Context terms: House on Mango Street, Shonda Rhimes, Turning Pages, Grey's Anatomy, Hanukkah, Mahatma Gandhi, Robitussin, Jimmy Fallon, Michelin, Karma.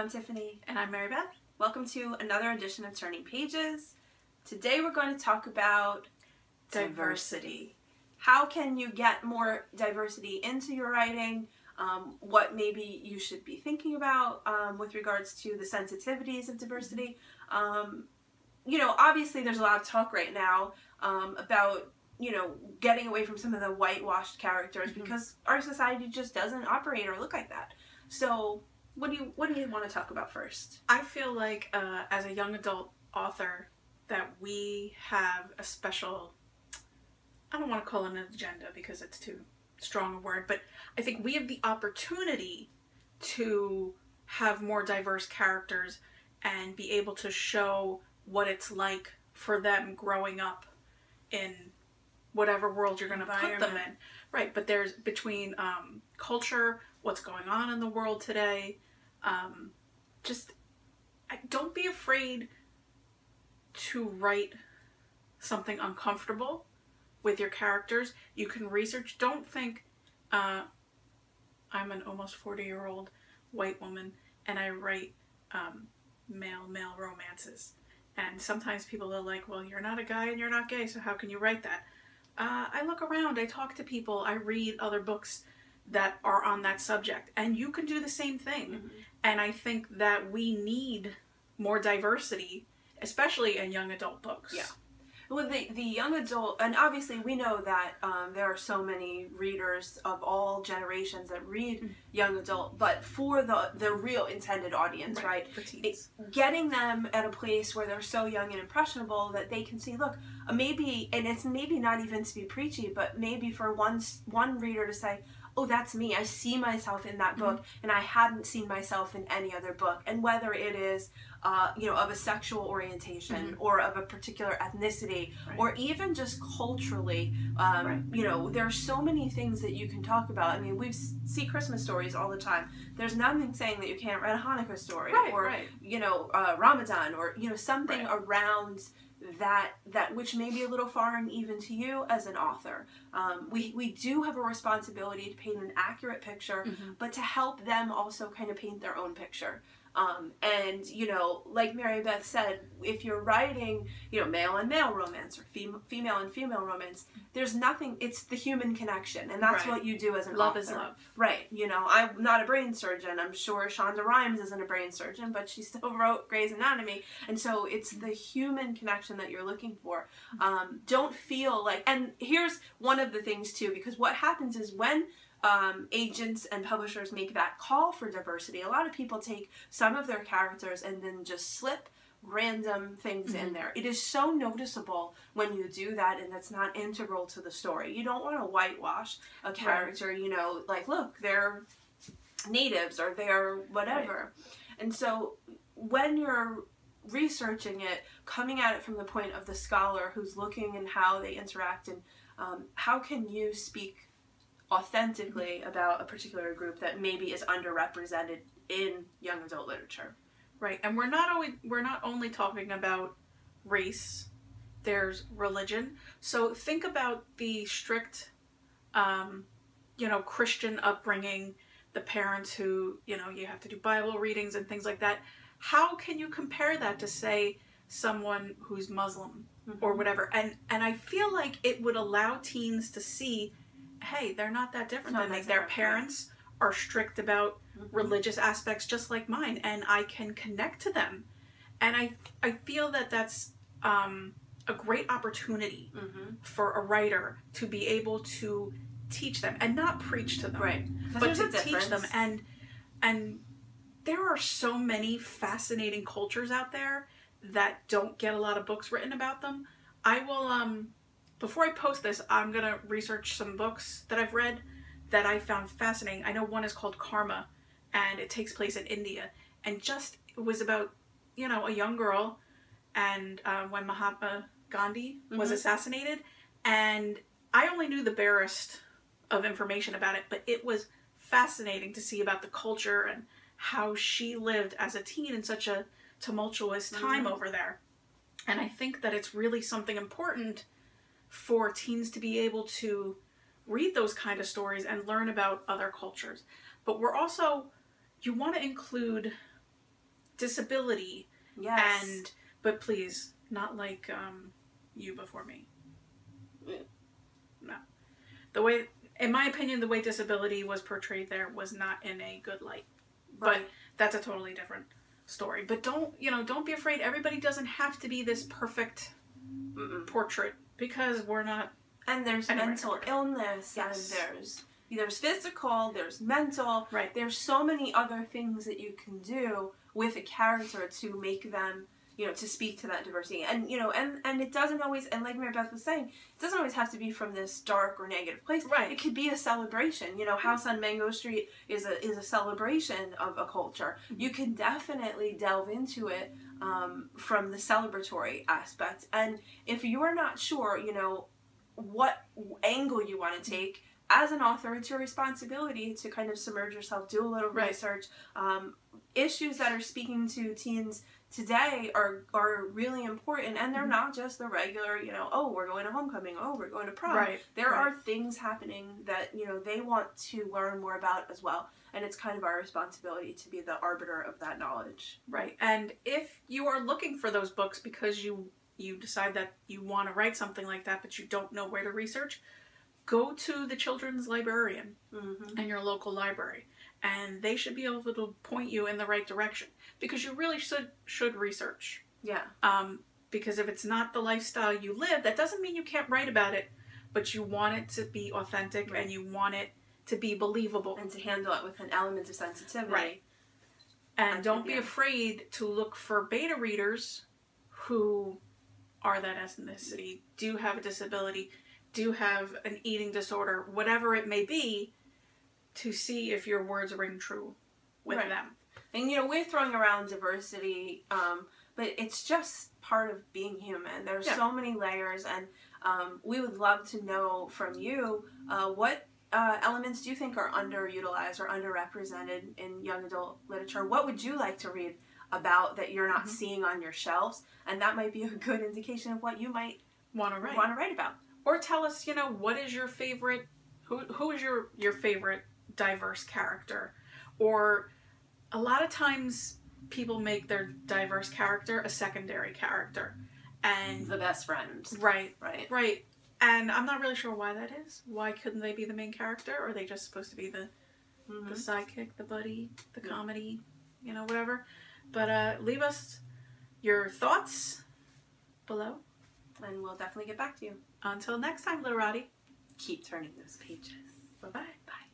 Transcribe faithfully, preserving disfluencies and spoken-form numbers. I'm Tiffany. And I'm Mary Beth. Welcome to another edition of Turning Pages. Today we're going to talk about diversity. diversity. How can you get more diversity into your writing? Um, what maybe you should be thinking about um, with regards to the sensitivities of diversity. Um, you know, obviously there's a lot of talk right now um, about, you know, getting away from some of the whitewashed characters mm-hmm. because our society just doesn't operate or look like that. So what do you what do you want to talk about first? I feel like uh, as a young adult author that we have a special, I don't want to call it an agenda because it's too strong a word, but I think we have the opportunity to have more diverse characters and be able to show what it's like for them growing up in whatever world you're going to put them in. Right, but there's between um, culture, what's going on in the world today, um, just don't be afraid to write something uncomfortable with your characters. You can research. Don't think, uh, I'm an almost forty year old white woman and I write um, male male romances. And sometimes people are like, well, you're not a guy and you're not gay, so how can you write that? Uh, I look around, I talk to people, I read other books that are on that subject, and you can do the same thing. Mm-hmm. And I think that we need more diversity, especially in young adult books. Yeah. Well, the, the young adult, and obviously we know that um, there are so many readers of all generations that read mm-hmm. young adult, but for the, the real intended audience, right? right? For teens. It, getting them at a place where they're so young and impressionable that they can see, look, uh, maybe, and it's maybe not even to be preachy, but maybe for one, one reader to say, oh, that's me. I see myself in that book, mm-hmm. and I hadn't seen myself in any other book. And whether it is, uh, you know, of a sexual orientation mm-hmm. or of a particular ethnicity, right. or even just culturally, um, right. you know, there are so many things that you can talk about. I mean, we see Christmas stories all the time. There's nothing saying that you can't read a Hanukkah story, right, or right. you know, uh, Ramadan, or you know, something right. around that that which may be a little foreign even to you as an author. Um, we, we do have a responsibility to paint an accurate picture, mm-hmm. but to help them also kind of paint their own picture. Um, and, you know, like Mary Beth said, if you're writing, you know, male and male romance or fem female and female romance, there's nothing, it's the human connection. And that's right. what you do as an love author. Love is love. Right. You know, I'm not a brain surgeon. I'm sure Shonda Rhimes isn't a brain surgeon, but she still wrote Grey's Anatomy. And so it's the human connection that you're looking for. Um, don't feel like, and here's one of the things too, because what happens is when Um, agents and publishers make that call for diversity, a lot of people take some of their characters and then just slip random things mm-hmm. in there. It is so noticeable when you do that, and that's not integral to the story. You don't want to whitewash a character, right. you know, like, look, they're natives or they're whatever. Right. And so when you're researching it, coming at it from the point of the scholar who's looking and how they interact and um, how can you speak authentically about a particular group that maybe is underrepresented in young adult literature, right? And we're not always we're not only talking about race. There's religion. So think about the strict, um, you know, Christian upbringing. The parents who, you know, you have to do Bible readings and things like that. How can you compare that to, say, someone who's Muslim mm-hmm. or whatever? And and I feel like it would allow teens to see, hey, they're not that different than like their parents are strict about mm-hmm. religious aspects just like mine, and I can connect to them. And I I feel that that's um, a great opportunity mm-hmm. for a writer to be able to teach them and not preach to them, right? But to teach them. And and there are so many fascinating cultures out there that don't get a lot of books written about them. I will um. Before I post this, I'm gonna research some books that I've read that I found fascinating. I know one is called Karma, and it takes place in India. And just, it was about, you know, a young girl, and uh, when Mahatma Gandhi was mm-hmm. assassinated. And I only knew the barest of information about it, but it was fascinating to see about the culture and how she lived as a teen in such a tumultuous time mm-hmm. over there. And I think that it's really something important for teens to be able to read those kind of stories and learn about other cultures. But we're also, you want to include disability. Yes. And, but please, not like um, You Before Me. No. The way, in my opinion, the way disability was portrayed there was not in a good light. Right. But that's a totally different story. But don't, you know, don't be afraid. Everybody doesn't have to be this perfect Mm-mm. portrait, because we're not. And there's mental never. illness. Yes. And there's there's physical, there's mental. Right. There's so many other things that you can do with a character to make them, you know, to speak to that diversity. And, you know, and, and it doesn't always, and like Mary Beth was saying, it doesn't always have to be from this dark or negative place. Right. It could be a celebration. You know, House on Mango Street is a, is a celebration of a culture. You can definitely delve into it um, from the celebratory aspect. And if you're not sure, you know, what angle you want to take, as an author, it's your responsibility to kind of submerge yourself, do a little right. research. Um, issues that are speaking to teens today are are really important, and they're mm-hmm. not just the regular, you know, oh, we're going to homecoming, oh, we're going to prom. Right. There right. are things happening that, you know, they want to learn more about as well, and it's kind of our responsibility to be the arbiter of that knowledge. Right. And if you are looking for those books because you you decide that you want to write something like that, but you don't know where to research, go to the children's librarian mm-hmm. in your local library, and they should be able to point you in the right direction, because you really should should research. Yeah. Um, because if it's not the lifestyle you live, that doesn't mean you can't write about it, but you want it to be authentic right. and you want it to be believable. And to handle it with an element of sensitivity. Right. And I don't think, be yeah. afraid to look for beta readers who are that ethnicity, do have a disability, do have an eating disorder, whatever it may be, to see if your words ring true with right. them. And, you know, we're throwing around diversity, um, but it's just part of being human. There's yeah. so many layers, and um, we would love to know from you uh, what uh, elements do you think are underutilized or underrepresented in young adult literature? What would you like to read about that you're not mm-hmm. seeing on your shelves? And that might be a good indication of what you might want to write, want to write about. Or tell us, you know, what is your favorite, who, who is your, your favorite diverse character? Or a lot of times people make their diverse character a secondary character. And the best friend. Right. Right. Right. And I'm not really sure why that is. Why couldn't they be the main character? Or are they just supposed to be the, mm-hmm. the sidekick, the buddy, the yeah. comedy, you know, whatever. But uh, leave us your thoughts below. And we'll definitely get back to you. Until next time, Literati. Keep turning those pages. Bye-bye. Bye.